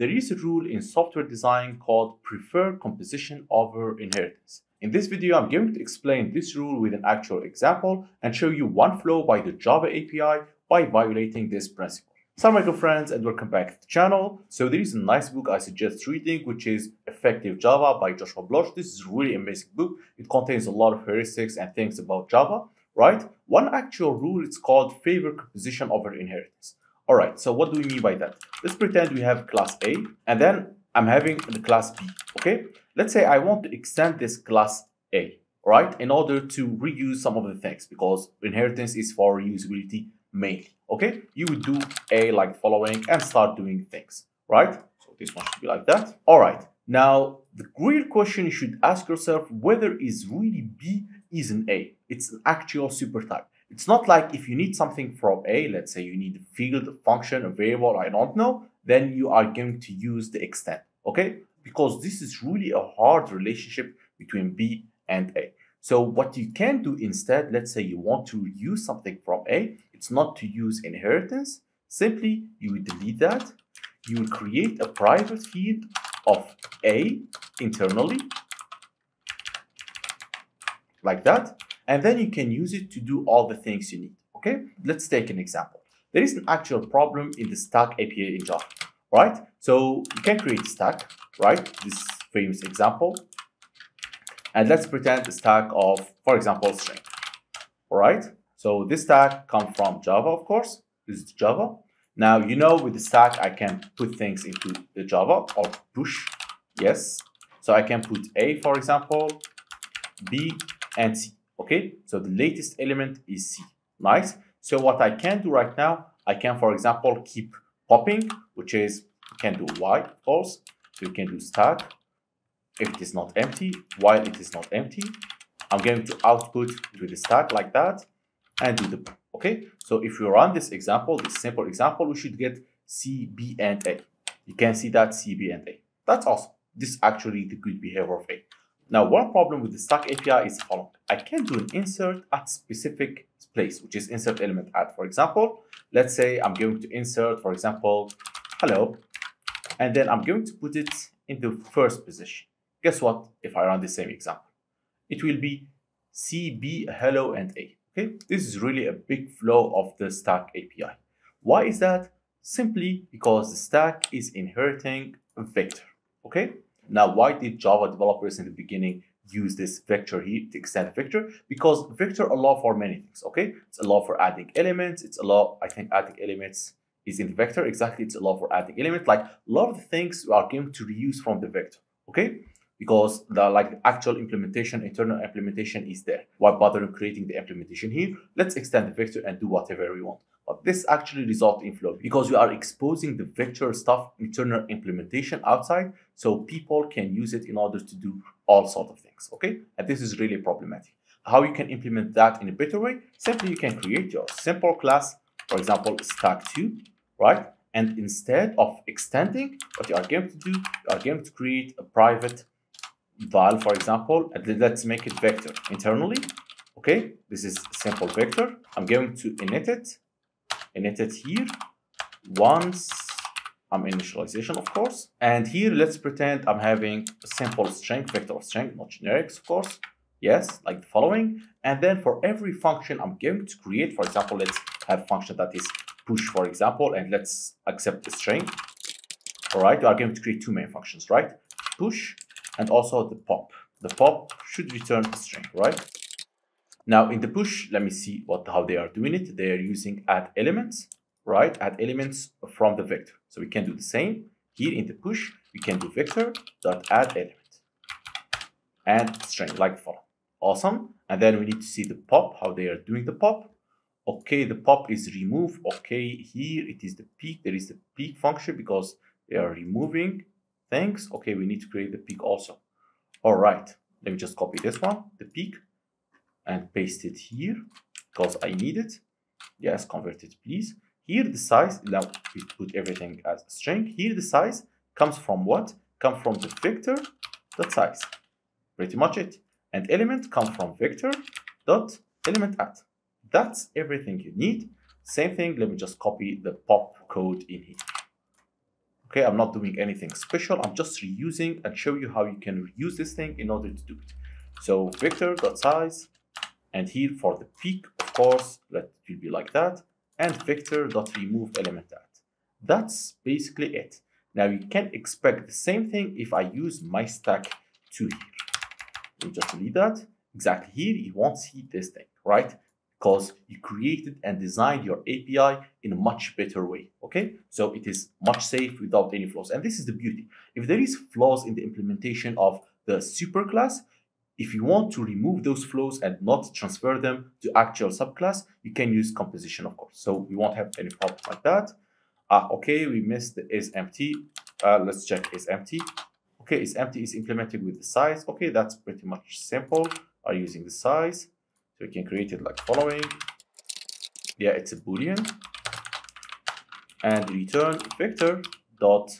There is a rule in software design called prefer composition over inheritance. In this video, I'm going to explain this rule with an actual example and show you one flow by the Java API by violating this principle. So my good friends, and welcome back to the channel. So there is a nice book I suggest reading, which is Effective Java by Joshua Bloch. This is a really amazing book. It contains a lot of heuristics and things about Java, right? One actual rule, it's called favor composition over inheritance. All right, so what do we mean by that? Let's pretend we have class A, and then I'm having the class B, okay? Let's say I want to extend this class A, right, in order to reuse some of the things, because inheritance is for reusability mainly, okay? You would do A like the following and start doing things, right? So this one should be like that. All right, now the real question you should ask yourself whether is really B is an A. It's an actual supertype. It's not like if you need something from A, let's say you need a field, a function, a variable, I don't know, then you are going to use the extend, okay? Because this is really a hard relationship between B and A. So what you can do instead, let's say you want to reuse something from A, it's not to use inheritance. Simply, you would delete that. You will create a private field of A internally, like that. And then you can use it to do all the things you need, okay? Let's take an example. There is an actual problem in the stack API in Java, right? So you can create a stack, right? This famous example. And let's pretend the stack of, for example, string, all right? So this stack comes from Java, of course. This is Java. Now, you know, with the stack, I can put things into the Java or push, yes. So I can put A, for example, B, and C, okay? So the latest element is C, nice. So what I can do right now, I can, for example, keep popping, which is, you can do Y, of course. So you can do stack, if it is not empty, while it is not empty. I'm going to output with the stack like that and do the pop, okay? So if you run this example, this simple example, we should get C, B, and A. You can see that C, B, and A. That's awesome. This is actually the good behavior of A. Now, one problem with the stack API is the following. I can do an insert at specific place, which is insert element at, for example. Let's say I'm going to insert, for example, hello, and then I'm going to put it in the first position. Guess what? If I run the same example, it will be C, B, hello, and A, okay? This is really a big flaw of the stack API. Why is that? Simply because the stack is inheriting a vector, okay? Now, why did Java developers in the beginning use this vector here to extend vector? Because vector allows for many things, okay? It's allow for adding elements. It's allow, I think adding elements is in the vector. Exactly, it's allow for adding elements. Like a lot of the things are going to reuse from the vector, okay? Because the actual implementation, internal implementation is there. Why bother creating the implementation here? Let's extend the vector and do whatever we want. But this actually results in flaw because we are exposing the vector stuff, internal implementation outside, so people can use it in order to do all sorts of things, okay? And this is really problematic. How you can implement that in a better way? Simply, you can create your simple class, for example, stack2, right? And instead of extending, what you are going to do, you are going to create a private val, for example, and let's make it vector internally, okay? This is simple vector. I'm going to init it here once I'm initialization, of course. And here, let's pretend I'm having a simple string, vector of string, not generics, of course. Yes, like the following. And then for every function I'm going to create, for example, let's have a function that is push, for example, and let's accept the string. All right, we are going to create two main functions, right? Push. And also the pop. The pop should return a string, right? Now in the push, let me see how they are doing it. They are using add elements, right? Add elements from the vector. So we can do the same. Here in the push, we can do vector.add element and string like follow. Awesome. And then we need to see the pop, how they are doing the pop. Okay, the pop is remove. Okay, here it is the peak. There is the peak function because they are removing things. Okay, we need to create the peak also. All right, let me just copy this one, the peak, and paste it here because I need it. Yes, convert it, please. Here the size, now we put everything as a string. Here the size comes from what? Comes from the vector dot size. Pretty much it. And element comes from vector dot element add. That's everything you need. Same thing, let me just copy the pop code in here. Okay, I'm not doing anything special. I'm just reusing and show you how you can reuse this thing in order to do it. So vector.size, and here for the peak, of course, that will be like that, and vector.remove element at. That's basically it. Now you can expect the same thing if I use my stack to here. We'll just delete that. Exactly here, you won't see this thing, right? Because you created and designed your API in a much better way, okay? So it is much safe without any flaws. And this is the beauty. If there is flaws in the implementation of the superclass, if you want to remove those flaws and not transfer them to actual subclass, you can use composition, of course. So we won't have any problems like that. Okay, we missed the is empty. Let's check is empty. Okay, is empty is implemented with the size. Okay, that's pretty much simple. I'm using the size. We can create it like following. Yeah, it's a boolean, and return vector dot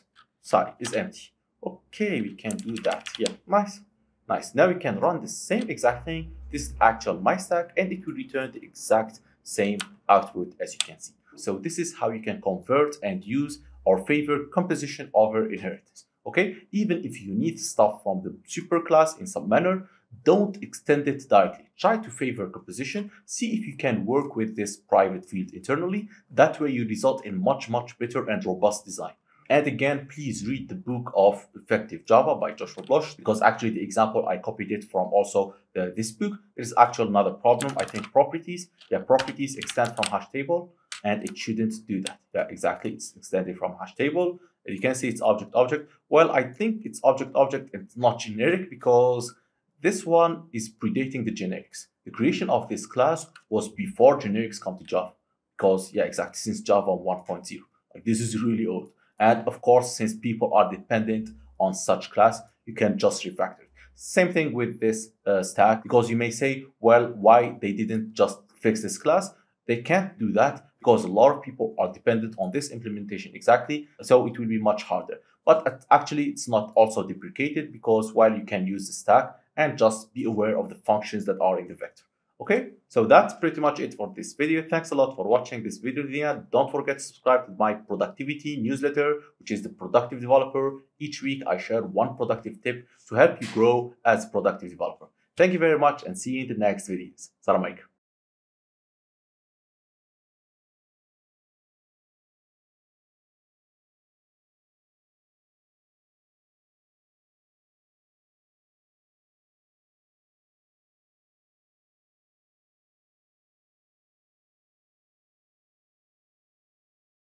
size is empty. Okay, we can do that. Yeah, nice, nice. Now we can run the same exact thing. This is actual my stack, and it will return the exact same output as you can see. So this is how you can convert and use or favor composition over inheritance. Okay, even if you need stuff from the superclass in some manner, don't extend it directly. Try to favor composition. See if you can work with this private field internally. That way you result in much, much better and robust design. And again, please read the book of Effective Java by Joshua Bloch, because actually the example I copied it from also this book. There's actually another problem. I think properties. Yeah, properties extend from hash table, and it shouldn't do that. Yeah, exactly. It's extended from hash table. You can see it's object-object. Well, I think it's object-object. It's not generic because this one is predating the generics. The creation of this class was before generics come to Java, because yeah, exactly, since Java 1.0. Like, this is really old. And of course, since people are dependent on such class, you can just refactor it. Same thing with this stack, because you may say, well, why they didn't just fix this class? They can't do that because a lot of people are dependent on this implementation exactly, so it will be much harder. But actually, it's not also deprecated, because while you can use the stack, and just be aware of the functions that are in the vector. Okay, so that's pretty much it for this video. Thanks a lot for watching this video, Dina. Don't forget to subscribe to my productivity newsletter, which is The Productive Developer. Each week, I share one productive tip to help you grow as a productive developer. Thank you very much, and see you in the next videos. Salam alaikum.